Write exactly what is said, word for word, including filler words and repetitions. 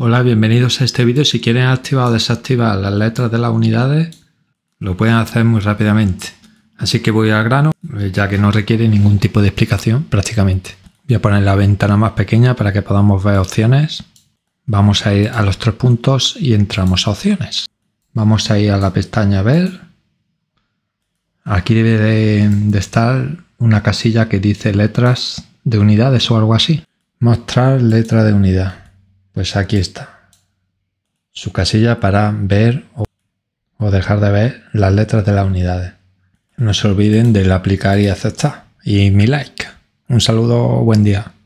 Hola, bienvenidos a este vídeo. Si quieren activar o desactivar las letras de las unidades, lo pueden hacer muy rápidamente. Así que voy al grano, ya que no requiere ningún tipo de explicación prácticamente. Voy a poner la ventana más pequeña para que podamos ver opciones. Vamos a ir a los tres puntos y entramos a opciones. Vamos a ir a la pestaña ver. Aquí debe de, de estar una casilla que dice letras de unidades o algo así. Mostrar letra de unidad. Pues aquí está su casilla para ver o, o dejar de ver las letras de las unidades. No se olviden de aplicar y aceptar. Y mi like. Un saludo, buen día.